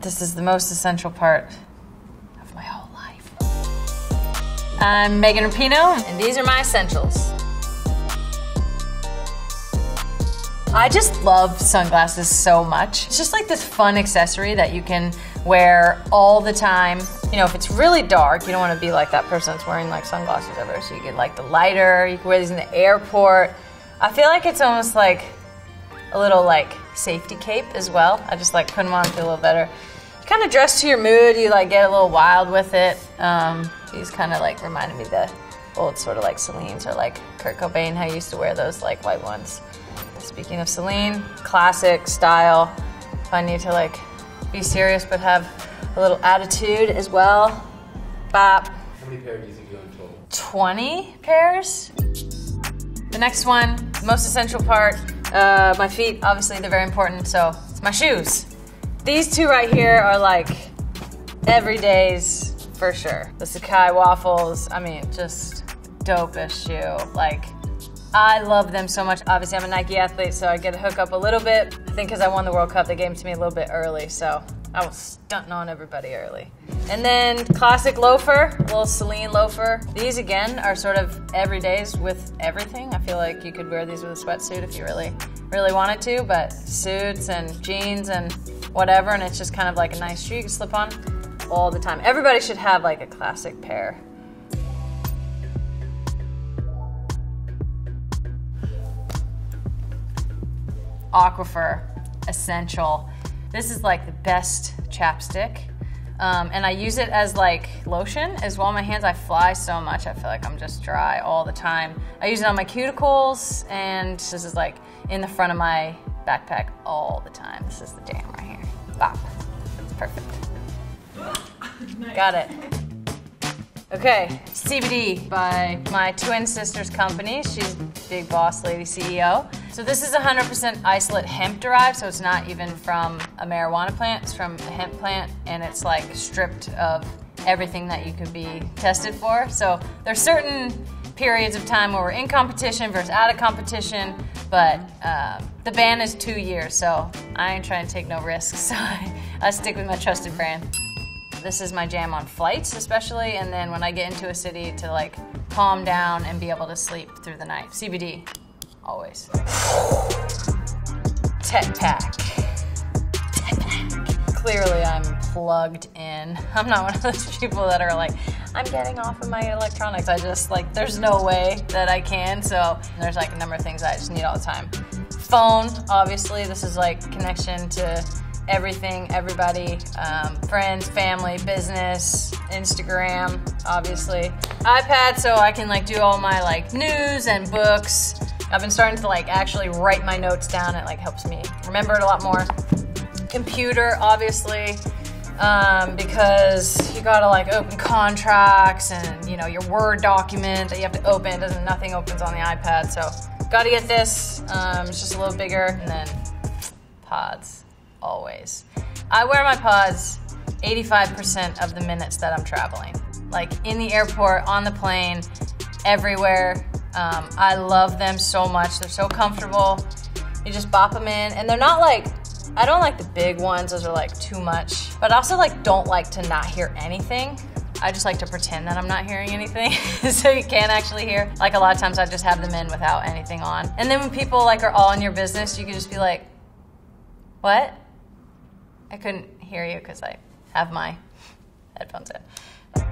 This is the most essential part of my whole life. I'm Megan Rapinoe, and these are my essentials. I just love sunglasses so much. It's just like this fun accessory that you can wear all the time. You know, if it's really dark, you don't want to be like that person that's wearing like sunglasses everywhere. So you get like the lighter, you can wear these in the airport. I feel like it's almost like a little like safety cape as well. I just like put them on and feel a little better. You kind of dress to your mood, you like get a little wild with it. These kind of like reminded me of the old sort of like Celine's or like Kurt Cobain, how you used to wear those like white ones. Speaking of Celine, classic style. If I need to like be serious but have a little attitude as well. Bop. How many pairs do you think you own total? 20 pairs. The next one, the most essential part, my feet, obviously they're very important, so it's my shoes. These two right here are like everyday's for sure. The Sakai waffles, I mean, just dopest shoe. Like, I love them so much. Obviously, I'm a Nike athlete, so I get to hook up a little bit. I think because I won the World Cup, they gave them to me a little bit early, so I was stunting on everybody early. And then classic loafer, a little Celine loafer. These, again, are sort of everydays with everything. I feel like you could wear these with a sweatsuit if you really, really wanted to, but suits and jeans and whatever, and it's just kind of like a nice shoe you can slip on all the time. Everybody should have like a classic pair. Aquifer essential. This is like the best chapstick, and I use it as like lotion as well on my hands. I fly so much, I feel like I'm just dry all the time. I use it on my cuticles, and this is like in the front of my backpack all the time. This is the jam right here. Bop. It's perfect. Nice. Got it. Okay, CBD by my twin sister's company. She's big boss lady CEO. So this is 100% isolate hemp derived, so it's not even from a marijuana plant, it's from a hemp plant, and it's like stripped of everything that you could be tested for. So there's certain periods of time where we're in competition versus out of competition, but the ban is 2 years, so I ain't trying to take no risks, so I stick with my trusted brand. This is my jam on flights especially, and then when I get into a city to like calm down and be able to sleep through the night. CBD, always. Tech pack. Tech pack. Clearly I'm plugged in. I'm not one of those people that are like, I'm getting off of my electronics. I just like, there's no way that I can, so there's like a number of things I just need all the time. Phone, obviously, this is like connection to everything, everybody, friends, family, business, Instagram, obviously. iPad, so I can like do all my like news and books. I've been starting to like actually write my notes down. It like helps me remember it a lot more. Computer, obviously, because you gotta like open contracts and you know your Word document that you have to open. Nothing opens on the iPad, so gotta get this. It's just a little bigger, and then pods. Always. I wear my pods 85% of the minutes that I'm traveling. Like in the airport, on the plane, everywhere. I love them so much. They're so comfortable. You just bop them in, and they're not like, I don't like the big ones. Those are like too much. But I also like don't like to not hear anything. I just like to pretend that I'm not hearing anything so you can't actually hear. Like a lot of times I just have them in without anything on. And then when people like are all in your business, you can just be like, what? I couldn't hear you because I have my headphones in.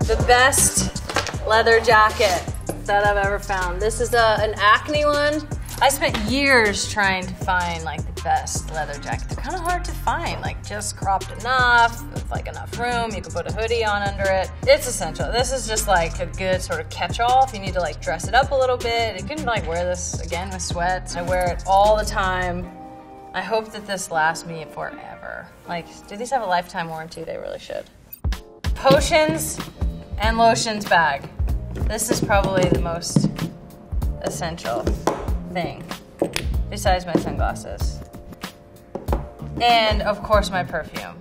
The best leather jacket that I've ever found. This is an Acne one. I spent years trying to find like the best leather jacket. They're kind of hard to find, like just cropped enough, with like enough room, you can put a hoodie on under it. It's essential. This is just like a good sort of catch-all if you need to like dress it up a little bit. You can like wear this again with sweats. I wear it all the time. I hope that this lasts me forever. Like, do these have a lifetime warranty? They really should. Potions and lotions bag. This is probably the most essential thing, besides my sunglasses. And of course my perfume.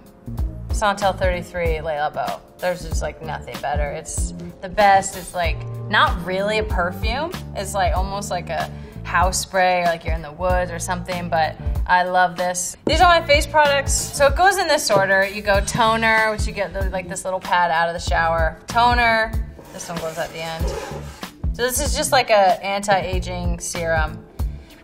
Santal 33 Le Labo. There's just like nothing better. It's the best. It's like not really a perfume. It's like almost like a house spray or like you're in the woods or something, but I love this. These are my face products. So it goes in this order. You go toner, which you get like this little pad out of the shower. Toner, this one goes at the end. So this is just like a anti-aging serum.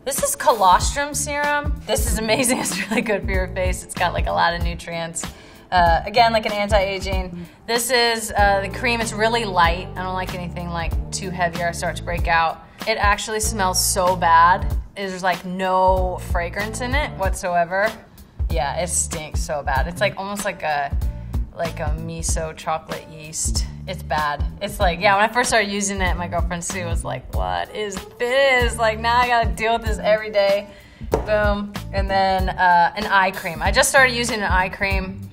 This is colostrum serum. This is amazing, it's really good for your face. It's got like a lot of nutrients. Again, like an anti-aging. This is the cream, it's really light. I don't like anything like too heavy or I start to break out. It actually smells so bad. There's like no fragrance in it whatsoever. Yeah, it stinks so bad. It's like almost like a miso chocolate yeast. It's bad. It's like, yeah, when I first started using it, my girlfriend Sue was like, what is this? Like now I gotta deal with this every day. Boom. And then an eye cream. I just started using an eye cream.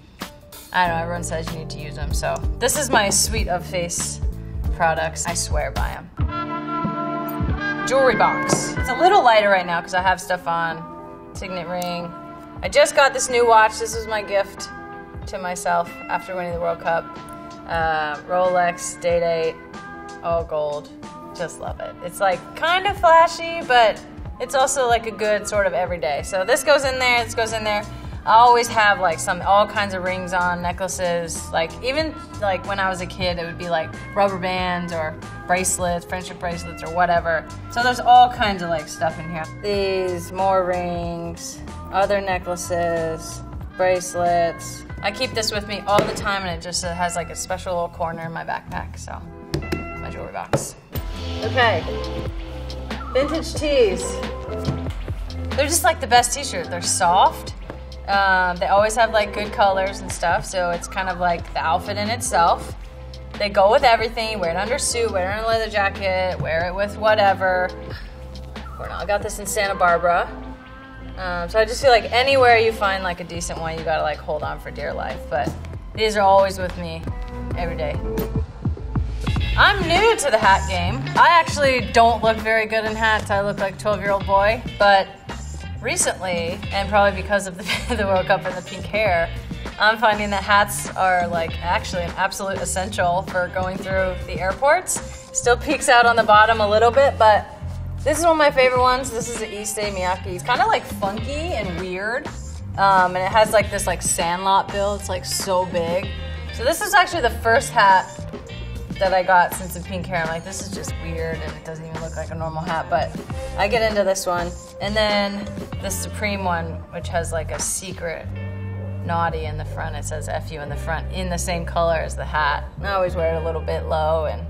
I don't know, everyone says you need to use them, so. This is my suite of face products. I swear by them. Jewelry box. It's a little lighter right now because I have stuff on. Signet ring. I just got this new watch. This was my gift to myself after winning the World Cup. Rolex Day Date, all gold. Just love it. It's like kind of flashy, but it's also like a good sort of everyday. So this goes in there, this goes in there. I always have like all kinds of rings on, necklaces, like even like when I was a kid it would be like rubber bands or bracelets, friendship bracelets or whatever. So there's all kinds of like stuff in here. These, more rings, other necklaces, bracelets. I keep this with me all the time and it just has like a special little corner in my backpack, so my jewelry box. Okay, vintage tees. They're just like the best t-shirt, they're soft. They always have like good colors and stuff, so it's kind of like the outfit in itself. They go with everything. You wear it under a suit, wear it under a leather jacket, wear it with whatever. I got this in Santa Barbara. So I just feel like anywhere you find like a decent one, you gotta like hold on for dear life, but these are always with me every day. I'm new to the hat game. I actually don't look very good in hats. I look like a 12-year-old boy, but recently, and probably because of the World Cup and the pink hair, I'm finding that hats are like actually an absolute essential for going through the airports. Still peeks out on the bottom a little bit, but this is one of my favorite ones. This is the Issey Miyake. It's kind of like funky and weird, and it has like this like sandlot build. It's like so big. So this is actually the first hat that I got since the pink hair. I'm like, this is just weird and it doesn't even look like a normal hat, but I get into this one. And then the Supreme one, which has like a secret naughty in the front. It says F you in the front in the same color as the hat. I always wear it a little bit low and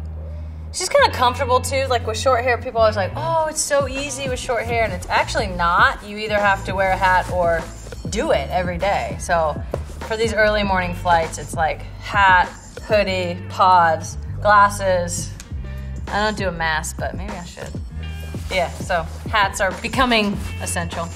it's just kind of comfortable too. Like with short hair, people are always like, oh, it's so easy with short hair. And it's actually not. You either have to wear a hat or do it every day. So for these early morning flights, it's like hat, hoodie, pods, glasses. I don't do a mask, but maybe I should. Yeah, so hats are becoming essential.